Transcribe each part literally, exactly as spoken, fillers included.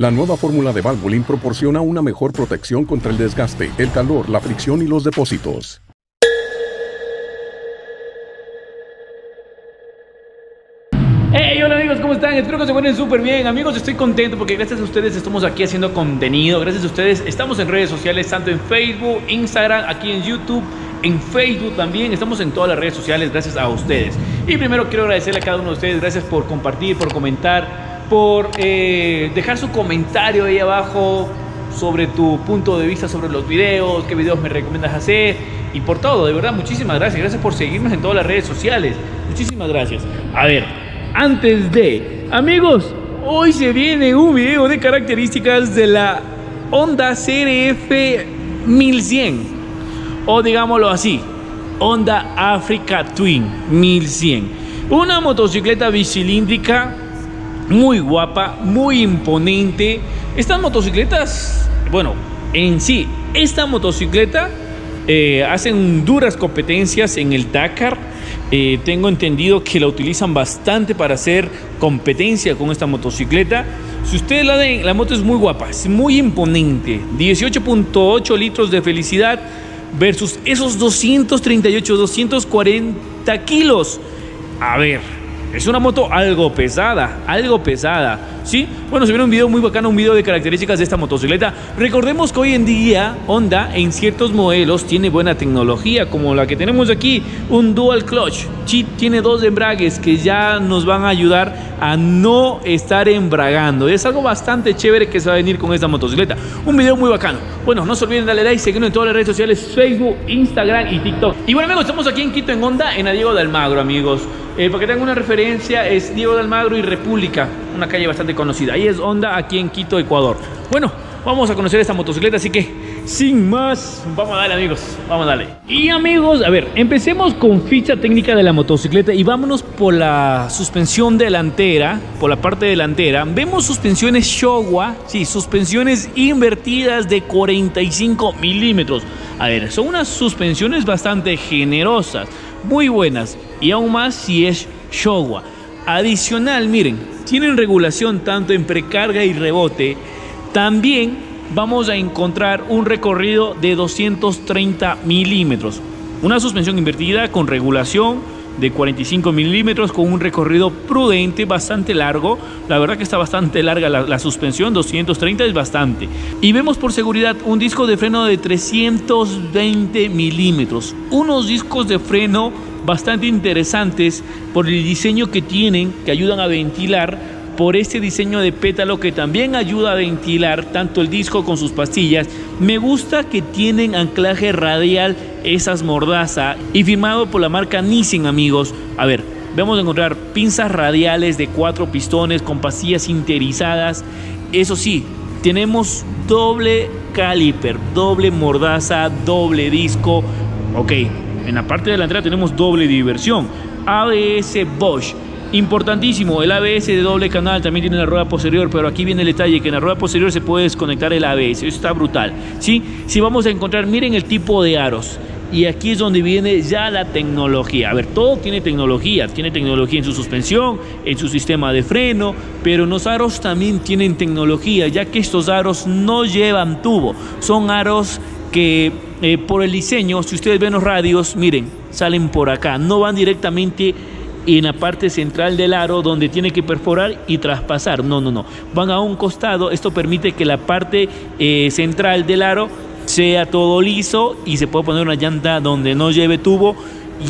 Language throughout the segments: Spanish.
La nueva fórmula de Valvoline proporciona una mejor protección contra el desgaste, el calor, la fricción y los depósitos. Hey, hola amigos, ¿cómo están? Espero que se encuentren súper bien. Amigos, estoy contento porque gracias a ustedes estamos aquí haciendo contenido. Gracias a ustedes estamos en redes sociales, tanto en Facebook, Instagram, aquí en YouTube, en Facebook también. Estamos en todas las redes sociales gracias a ustedes. Y primero quiero agradecerle a cada uno de ustedes. Gracias por compartir, por comentar, por eh, dejar su comentario ahí abajo sobre tu punto de vista sobre los videos, qué videos me recomiendas hacer y por todo. De verdad, muchísimas gracias. Gracias por seguirnos en todas las redes sociales. Muchísimas gracias. A ver... Antes de, amigos, hoy se viene un video de características de la Honda C R F mil cien, o digámoslo así, Honda Africa Twin mil cien. Una motocicleta bicilíndrica muy guapa, muy imponente. Estas motocicletas, bueno, en sí, esta motocicleta eh, hacen duras competencias en el Dakar. Eh, tengo entendido que la utilizan bastante para hacer competencia con esta motocicleta. Si ustedes la ven, la moto es muy guapa, es muy imponente. dieciocho punto ocho litros de felicidad versus esos doscientos treinta y ocho, doscientos cuarenta kilos. A ver, es una moto algo pesada, algo pesada, ¿sí? Bueno, se viene un video muy bacano, un video de características de esta motocicleta. Recordemos que hoy en día Honda en ciertos modelos tiene buena tecnología, como la que tenemos aquí, un dual clutch. Sí, tiene dos embragues que ya nos van a ayudar a no estar embragando. Es algo bastante chévere que se va a venir con esta motocicleta. Un video muy bacano. Bueno, no se olviden darle like, seguirnos en todas las redes sociales, Facebook, Instagram y TikTok. Y bueno amigos, estamos aquí en Quito, en Honda, en la Diego de Almagro, amigos. Eh, para que tengan una referencia, es Diego de Almagro y República, una calle bastante conocida. Ahí es Honda, aquí en Quito, Ecuador. Bueno, vamos a conocer esta motocicleta, así que sin más, vamos a darle amigos, vamos a darle. Y amigos, a ver, empecemos con ficha técnica de la motocicleta y vámonos por la suspensión delantera, por la parte delantera. Vemos suspensiones Showa, sí, suspensiones invertidas de cuarenta y cinco milímetros. A ver, son unas suspensiones bastante generosas, muy buenas, y aún más si es Showa. Adicional, miren, tienen regulación tanto en precarga y rebote. También vamos a encontrar un recorrido de doscientos treinta milímetros, una suspensión invertida con regulación de cuarenta y cinco milímetros, con un recorrido prudente, bastante largo. La verdad que está bastante larga la, la suspensión, doscientos treinta es bastante. Y vemos por seguridad un disco de freno de trescientos veinte milímetros, unos discos de freno bastante interesantes por el diseño que tienen, que ayudan a ventilar, por este diseño de pétalo que también ayuda a ventilar tanto el disco con sus pastillas. Me gusta que tienen anclaje radial, esas mordaza, y firmado por la marca Nissin, amigos. A ver, vamos a encontrar pinzas radiales de cuatro pistones con pastillas sinterizadas. Eso sí, tenemos doble caliper, doble mordaza, doble disco. Ok, en la parte delantera tenemos doble diversión, A B S Bosch. Importantísimo, el A B S de doble canal también tiene la rueda posterior, pero aquí viene el detalle, que en la rueda posterior se puede desconectar el A B S. Eso está brutal, ¿sí? Si vamos a encontrar, miren el tipo de aros, y aquí es donde viene ya la tecnología. A ver, todo tiene tecnología, tiene tecnología en su suspensión, en su sistema de freno, pero los aros también tienen tecnología, ya que estos aros no llevan tubo, son aros que eh, por el diseño, si ustedes ven los radios, miren, salen por acá, no van directamente y en la parte central del aro donde tiene que perforar y traspasar. No, no, no. Van a un costado. Esto permite que la parte eh, central del aro sea todo liso y se puede poner una llanta donde no lleve tubo.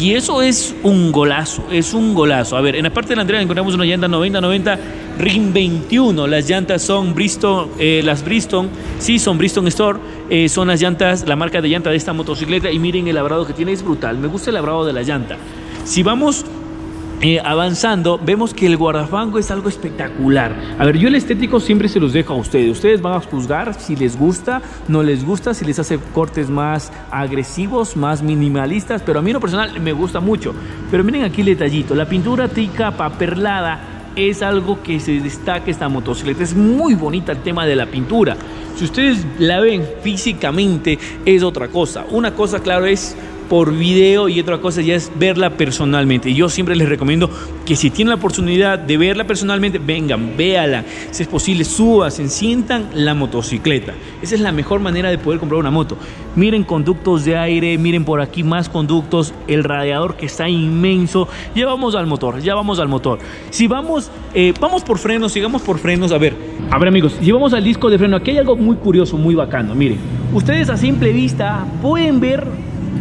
Y eso es un golazo, es un golazo. A ver, en la parte delantera encontramos una llanta noventa noventa rim veintiuno. Las llantas son Bridgestone, eh, las Bridgestone, sí, son Bridgestone Store. Eh, son las llantas, la marca de llanta de esta motocicleta. Y miren el labrado que tiene, es brutal. Me gusta el labrado de la llanta. Si vamos... Eh, avanzando, vemos que el guardafranco es algo espectacular. A ver, yo el estético siempre se los dejo a ustedes. Ustedes van a juzgar si les gusta, no les gusta, si les hace cortes más agresivos, más minimalistas, pero a mí en lo personal me gusta mucho. Pero miren aquí el detallito, la pintura tricapa perlada es algo que se destaca esta motocicleta. Es muy bonita el tema de la pintura. Si ustedes la ven físicamente es otra cosa. Una cosa, claro, es por video y otra cosa ya es verla personalmente. Y yo siempre les recomiendo que si tienen la oportunidad de verla personalmente, vengan, véala, si es posible, suban, se sientan la motocicleta. Esa es la mejor manera de poder comprar una moto. Miren conductos de aire, miren por aquí más conductos, el radiador que está inmenso. Ya vamos al motor, ya vamos al motor. Si vamos, eh, vamos por frenos, sigamos por frenos. A ver, a ver amigos, si vamos al disco de freno, aquí hay algo muy curioso, muy bacano. Miren, ustedes a simple vista pueden ver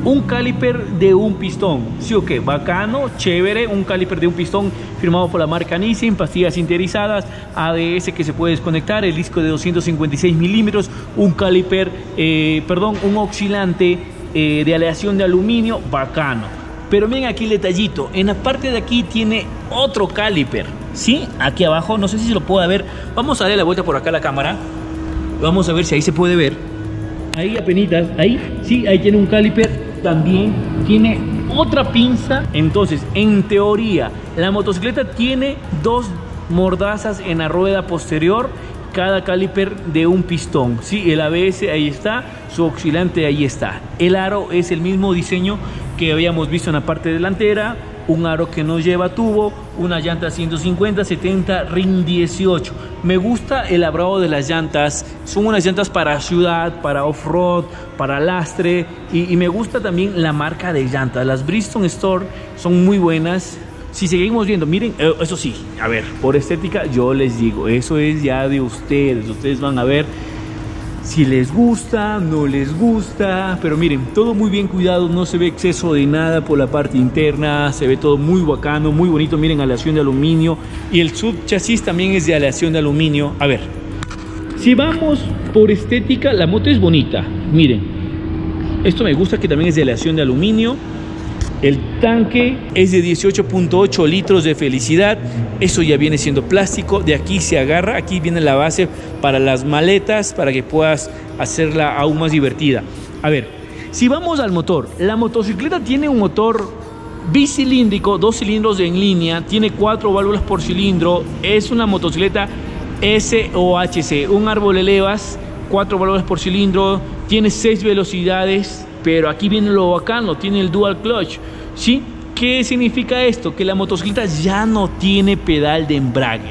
un caliper de un pistón, sí o qué, bacano, chévere, un caliper de un pistón firmado por la marca Nissin, pastillas interiorizadas, A D S que se puede desconectar, el disco de doscientos cincuenta y seis milímetros, un caliper, eh, perdón, un oscilante eh, de aleación de aluminio, bacano. Pero miren aquí el detallito, en la parte de aquí tiene otro caliper, ¿sí? Aquí abajo, no sé si se lo pueda ver, vamos a darle la vuelta por acá a la cámara, vamos a ver si ahí se puede ver, ahí apenitas, ahí, sí, ahí tiene un caliper. También tiene otra pinza. Entonces, en teoría, la motocicleta tiene dos mordazas en la rueda posterior, cada caliper de un pistón, sí, el A B S ahí está, su oscilante ahí está, el aro es el mismo diseño que habíamos visto en la parte delantera, un aro que no lleva tubo, una llanta ciento cincuenta setenta ring dieciocho. Me gusta el labrado de las llantas, son unas llantas para ciudad, para off-road, para lastre, y, y me gusta también la marca de llantas, las Bridgestone Store son muy buenas. Si seguimos viendo, miren, eso sí, a ver, por estética yo les digo, eso es ya de ustedes, ustedes van a ver si les gusta, no les gusta, pero miren, todo muy bien cuidado, no se ve exceso de nada por la parte interna, se ve todo muy bacano, muy bonito, miren, aleación de aluminio, y el subchasis también es de aleación de aluminio. A ver, si vamos por estética, la moto es bonita, miren, esto me gusta que también es de aleación de aluminio. El tanque es de dieciocho punto ocho litros de felicidad, eso ya viene siendo plástico, de aquí se agarra, aquí viene la base para las maletas, para que puedas hacerla aún más divertida. A ver, si vamos al motor, la motocicleta tiene un motor bicilíndrico, dos cilindros en línea, tiene cuatro válvulas por cilindro, es una motocicleta S O H C, un árbol elevas, cuatro válvulas por cilindro, tiene seis velocidades. Pero aquí viene lo bacano, tiene el dual clutch, ¿sí? ¿Qué significa esto? Que la motocicleta ya no tiene pedal de embrague.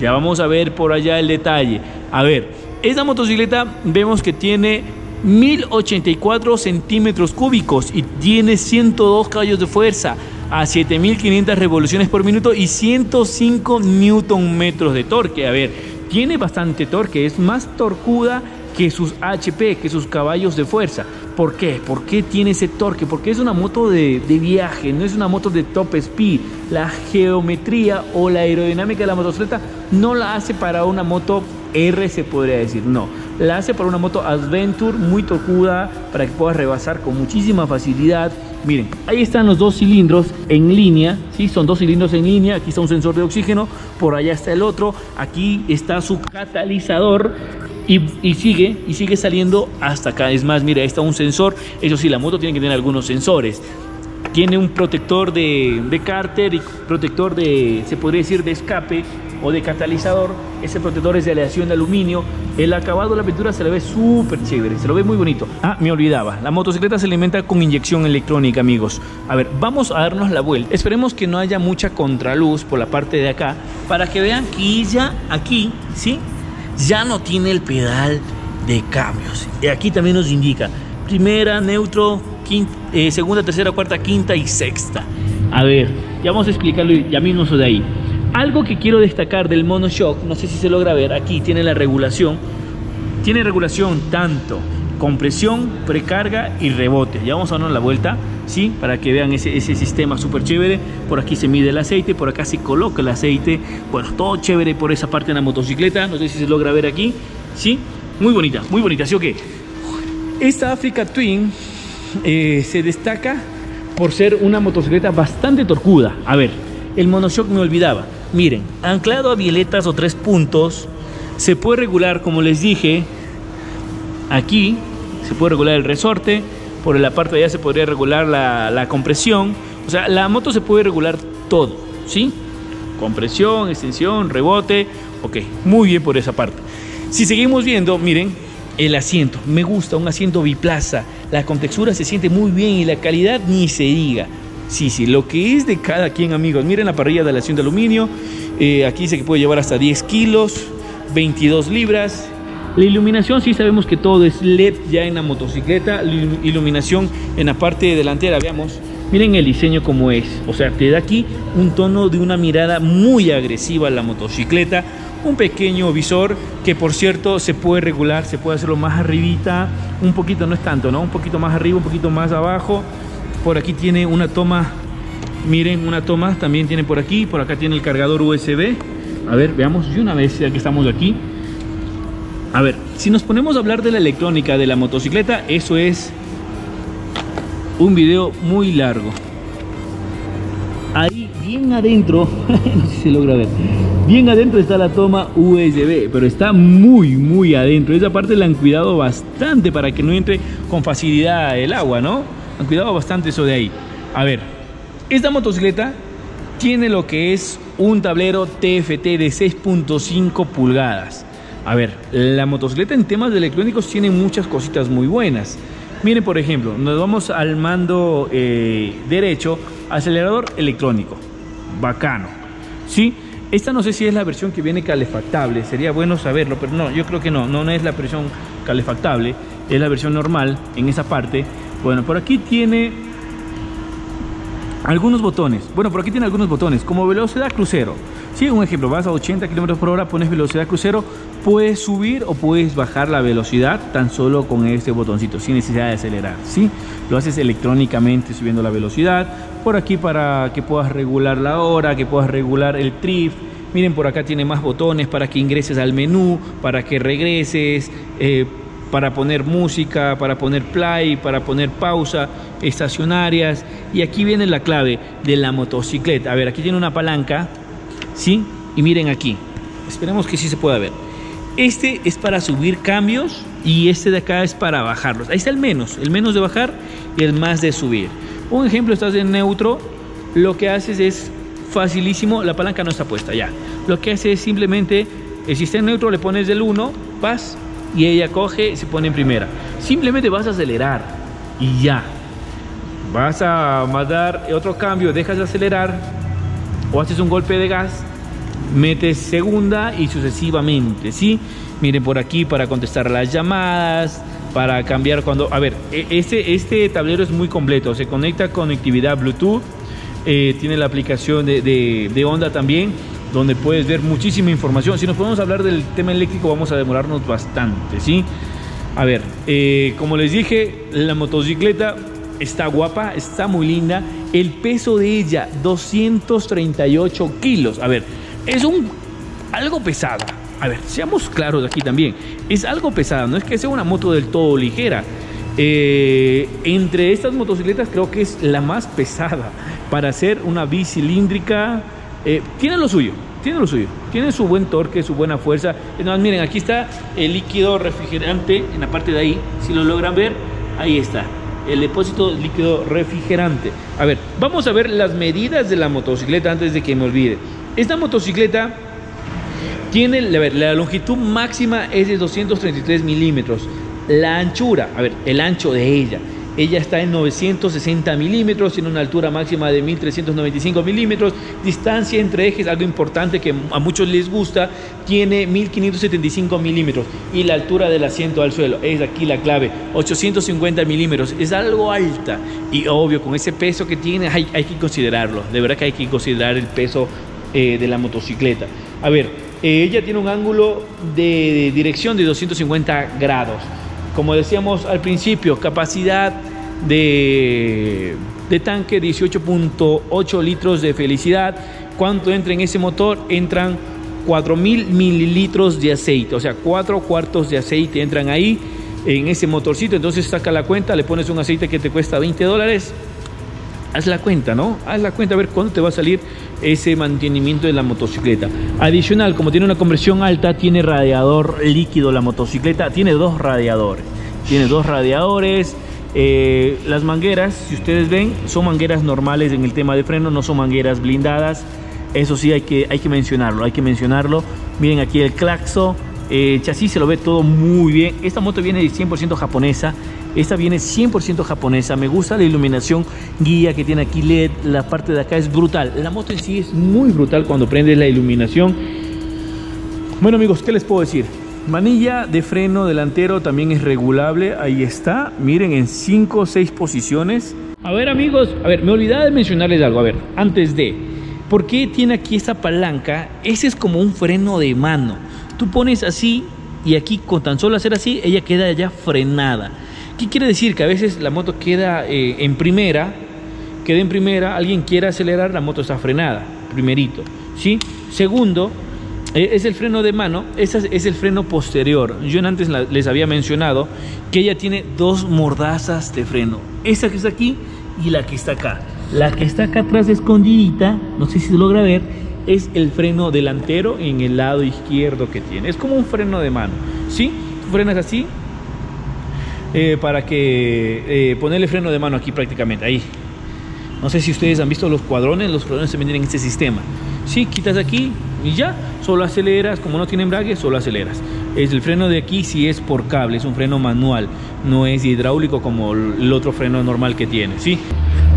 Ya vamos a ver por allá el detalle. A ver, esta motocicleta vemos que tiene mil ochenta y cuatro centímetros cúbicos y tiene ciento dos caballos de fuerza a siete mil quinientas revoluciones por minuto y ciento cinco newton metros de torque. A ver, tiene bastante torque, es más torcuda que sus H P, que sus caballos de fuerza. ¿Por qué? ¿Por qué tiene ese torque? Porque es una moto de, de viaje, no es una moto de top speed. La geometría o la aerodinámica de la motocicleta no la hace para una moto R, se podría decir, no. La hace para una moto adventure muy tocuda, para que puedas rebasar con muchísima facilidad. Miren, ahí están los dos cilindros en línea, ¿sí? Son dos cilindros en línea, aquí está un sensor de oxígeno, por allá está el otro, aquí está su catalizador. Y, y sigue y sigue saliendo hasta acá. Es más, mira, ahí está un sensor. Eso sí, la moto tiene que tener algunos sensores. Tiene un protector de, de cárter y protector de, se podría decir, de escape o de catalizador. Ese protector es de aleación de aluminio. El acabado de la pintura se le ve súper chévere, se lo ve muy bonito. Ah, me olvidaba, la motocicleta se alimenta con inyección electrónica, amigos. A ver, vamos a darnos la vuelta. Esperemos que no haya mucha contraluz por la parte de acá, para que vean que ya aquí, ¿sí?, ya no tiene el pedal de cambios. Y aquí también nos indica primera, neutro, quinta, eh, segunda, tercera, cuarta, quinta y sexta. A ver, ya vamos a explicarlo ya mismo eso de ahí. Algo que quiero destacar del monoshock, no sé si se logra ver, aquí tiene la regulación. Tiene regulación tanto compresión, precarga y rebote. Ya vamos a darnos la vuelta, ¿sí? Para que vean ese, ese sistema súper chévere. Por aquí se mide el aceite, por acá se coloca el aceite. Bueno, todo chévere por esa parte de la motocicleta. No sé si se logra ver aquí, ¿sí? Muy bonita, muy bonita, ¿sí o qué? Esta Africa Twin eh, se destaca por ser una motocicleta bastante torcuda. A ver, el monoshock me olvidaba. Miren, anclado a violetas o tres puntos, se puede regular, como les dije, aquí. Se puede regular el resorte, por la parte de allá se podría regular la, la compresión. O sea, la moto se puede regular todo, ¿sí? Compresión, extensión, rebote. Ok, muy bien por esa parte. Si seguimos viendo, miren, el asiento. Me gusta un asiento biplaza. la contextura se siente muy bien y la calidad ni se diga. Sí, sí, lo que es de cada quien, amigos. Miren la parrilla de aleación de aluminio. Eh, aquí dice que puede llevar hasta diez kilos, veintidós libras. La iluminación, sí sabemos que todo es L E D ya en la motocicleta. La iluminación en la parte delantera, veamos. Miren el diseño como es. O sea, te da aquí un tono de una mirada muy agresiva a la motocicleta. Un pequeño visor que, por cierto, se puede regular, se puede hacerlo más arribita. Un poquito, no es tanto, ¿no? Un poquito más arriba, un poquito más abajo. Por aquí tiene una toma, miren, una toma también tiene por aquí. Por acá tiene el cargador U S B. A ver, veamos, y una vez ya que estamos aquí. A ver, si nos ponemos a hablar de la electrónica de la motocicleta, eso es un video muy largo. Ahí, bien adentro, no sé si se logra ver. Bien adentro está la toma U S B, pero está muy, muy adentro. Esa parte la han cuidado bastante para que no entre con facilidad el agua, ¿no? Han cuidado bastante eso de ahí. A ver, esta motocicleta tiene lo que es un tablero T F T de seis punto cinco pulgadas. A ver, la motocicleta en temas de electrónicos tiene muchas cositas muy buenas. Miren, por ejemplo, nos vamos al mando eh, derecho, acelerador electrónico. Bacano, ¿sí? Esta no sé si es la versión que viene calefactable. Sería bueno saberlo, pero no, yo creo que no. No, no es la versión calefactable. Es la versión normal en esa parte. Bueno, por aquí tiene algunos botones. Bueno, por aquí tiene algunos botones, como velocidad crucero. Sí, un ejemplo, vas a ochenta kilómetros por hora, pones velocidad crucero, puedes subir o puedes bajar la velocidad tan solo con este botoncito, sin necesidad de acelerar, ¿sí? Lo haces electrónicamente subiendo la velocidad. Por aquí para que puedas regular la hora, que puedas regular el trip. Miren, por acá tiene más botones para que ingreses al menú, para que regreses, eh, para poner música, para poner play, para poner pausa, estacionarias. Y aquí viene la clave de la motocicleta. A ver, aquí tiene una palanca, ¿sí? Y miren aquí, esperemos que sí se pueda ver. Este es para subir cambios y este de acá es para bajarlos. Ahí está el menos, el menos de bajar y el más de subir. Un ejemplo, estás en neutro, lo que haces es facilísimo, la palanca no está puesta ya. Lo que hace es simplemente, si está en neutro le pones del uno, vas, y ella coge y se pone en primera. Simplemente vas a acelerar y ya. Vas a mandar otro cambio, dejas de acelerar o haces un golpe de gas, metes segunda y sucesivamente, ¿sí? Miren por aquí para contestar las llamadas, para cambiar cuando... A ver, este, este tablero es muy completo. Se conecta conectividad Bluetooth. Eh, tiene la aplicación de, de, de Honda también, donde puedes ver muchísima información. Si nos podemos hablar del tema eléctrico, vamos a demorarnos bastante, ¿sí? A ver, eh, como les dije, la motocicleta está guapa, está muy linda. El peso de ella, doscientos treinta y ocho kilos. A ver, es un algo pesada. A ver, seamos claros aquí también. Es algo pesada, no es que sea una moto del todo ligera. Eh, entre estas motocicletas creo que es la más pesada para ser una bicilíndrica. Eh, tiene lo suyo, tiene lo suyo, tiene su buen torque, su buena fuerza. Entonces, miren, aquí está el líquido refrigerante en la parte de ahí, si lo logran ver, ahí está, el depósito de líquido refrigerante. A ver, vamos a ver las medidas de la motocicleta antes de que me olvide. Esta motocicleta tiene, a ver, la longitud máxima es de doscientos treinta y tres milímetros, la anchura, a ver, el ancho de ella. Ella está en novecientos sesenta milímetros, tiene una altura máxima de mil trescientos noventa y cinco milímetros, distancia entre ejes, algo importante que a muchos les gusta, tiene mil quinientos setenta y cinco milímetros y la altura del asiento al suelo, es aquí la clave, ochocientos cincuenta milímetros, es algo alta y obvio con ese peso que tiene hay, hay que considerarlo, de verdad que hay que considerar el peso eh, de la motocicleta. A ver, eh, ella tiene un ángulo de, de dirección de doscientos cincuenta grados. Como decíamos al principio, capacidad de, de tanque dieciocho punto ocho litros de felicidad. ¿Cuánto entra en ese motor? Entran cuatro mil mililitros de aceite, o sea, cuatro cuartos de aceite entran ahí en ese motorcito. Entonces saca la cuenta, le pones un aceite que te cuesta veinte dólares. Haz la cuenta, ¿no? Haz la cuenta a ver cuándo te va a salir ese mantenimiento de la motocicleta. Adicional, como tiene una conversión alta, tiene radiador líquido la motocicleta. Tiene dos radiadores. Tiene dos radiadores. Eh, las mangueras, si ustedes ven, son mangueras normales en el tema de freno. No son mangueras blindadas. Eso sí, hay que, hay que mencionarlo. Hay que mencionarlo. Miren aquí el claxo. eh, chasis se lo ve todo muy bien. Esta moto viene cien por ciento japonesa. Esta viene cien por ciento japonesa. Me gusta la iluminación guía que tiene aquí L E D. La parte de acá es brutal. La moto en sí es muy brutal cuando prendes la iluminación. Bueno amigos, ¿qué les puedo decir? Manilla de freno delantero también es regulable. Ahí está. Miren, en cinco o seis posiciones. A ver amigos, a ver, me olvidaba de mencionarles algo. A ver, antes de... ¿Por qué tiene aquí esta palanca? Ese es como un freno de mano. Tú pones así y aquí con tan solo hacer así, ella queda ya frenada. ¿Qué quiere decir? Que a veces la moto queda eh, en primera, queda en primera, alguien quiere acelerar, la moto está frenada, primerito, ¿sí? Segundo, eh, es el freno de mano, ese es, es el freno posterior. Yo antes la, les había mencionado que ella tiene dos mordazas de freno, esa que está aquí y la que está acá. La que está acá atrás escondidita, no sé si se logra ver, es el freno delantero en el lado izquierdo que tiene. Es como un freno de mano, ¿sí? Tú frenas así. Eh, para que eh, ponerle freno de mano aquí prácticamente, ahí. No sé si ustedes han visto los cuadrones, los cuadrones se venden en este sistema. Sí, quitas aquí y ya, solo aceleras, como no tiene embrague, solo aceleras. Es el freno de aquí, si sí es por cable, es un freno manual, no es hidráulico como el otro freno normal que tiene, ¿sí?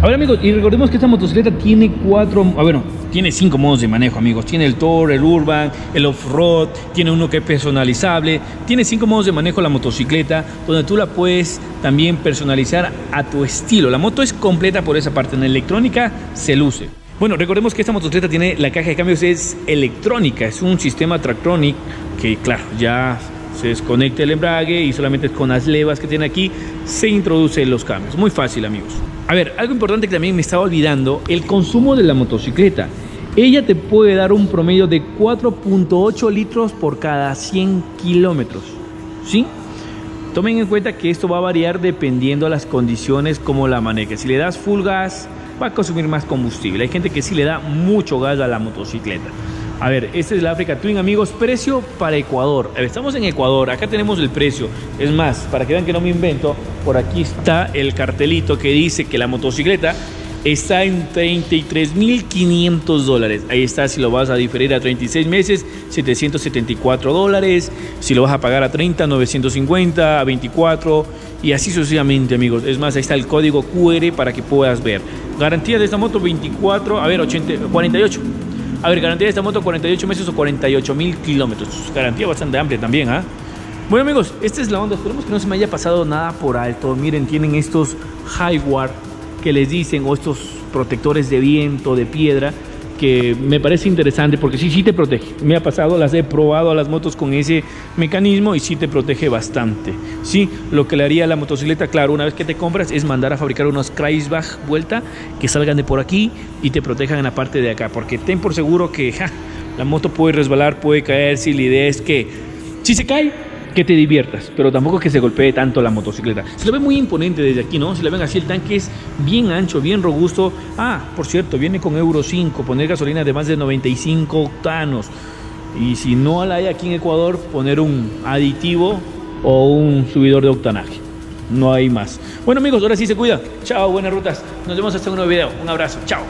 A ver amigos, y recordemos que esta motocicleta tiene cuatro, bueno, tiene cinco modos de manejo amigos. Tiene el Tour, el Urban, el Off-Road, tiene uno que es personalizable. Tiene cinco modos de manejo la motocicleta, donde tú la puedes también personalizar a tu estilo. La moto es completa por esa parte, en la electrónica se luce. Bueno, recordemos que esta motocicleta tiene la caja de cambios, es electrónica, es un sistema Tractronic que claro, ya... se desconecta el embrague y solamente con las levas que tiene aquí se introducen los cambios. Muy fácil amigos. A ver, algo importante que también me estaba olvidando, el consumo de la motocicleta. Ella te puede dar un promedio de cuatro punto ocho litros por cada cien kilómetros, ¿sí? Tomen en cuenta que esto va a variar dependiendo de las condiciones como la manejes. Si le das full gas, va a consumir más combustible. Hay gente que sí le da mucho gas a la motocicleta. A ver, esta es la Africa Twin, amigos. Precio para Ecuador. A ver, estamos en Ecuador. Acá tenemos el precio. Es más, para que vean que no me invento, por aquí está el cartelito que dice que la motocicleta está en treinta y tres mil quinientos dólares. Ahí está, si lo vas a diferir a treinta y seis meses, setecientos setenta y cuatro dólares. Si lo vas a pagar a treinta, novecientos cincuenta, a veinticuatro y así sucesivamente, amigos. Es más, ahí está el código cu erre para que puedas ver. Garantía de esta moto veinticuatro, a ver, ochenta, cuarenta y ocho. A ver, garantía de esta moto cuarenta y ocho meses o cuarenta y ocho mil kilómetros. Garantía bastante amplia también, ¿ah? ¿eh? Bueno, amigos, esta es la onda. Esperemos que no se me haya pasado nada por alto. Miren, tienen estos high guard que les dicen, o estos protectores de viento, de piedra, que me parece interesante porque sí, sí te protege. Me ha pasado, las he probado a las motos con ese mecanismo y sí te protege bastante. Sí, lo que le haría a la motocicleta, claro, una vez que te compras, es mandar a fabricar unos Kreisbach vuelta que salgan de por aquí y te protejan en la parte de acá. Porque ten por seguro que ja, la moto puede resbalar, puede caer. Si la idea es que si se cae, que te diviertas, pero tampoco que se golpee tanto la motocicleta. Se la ve muy imponente desde aquí, ¿no? Se la ven así, el tanque es bien ancho, bien robusto. Ah, por cierto, viene con Euro cinco, poner gasolina de más de noventa y cinco octanos. Y si no la hay aquí en Ecuador, poner un aditivo o un subidor de octanaje. No hay más. Bueno amigos, ahora sí se cuida. Chao, buenas rutas. Nos vemos hasta un nuevo video. Un abrazo. Chao.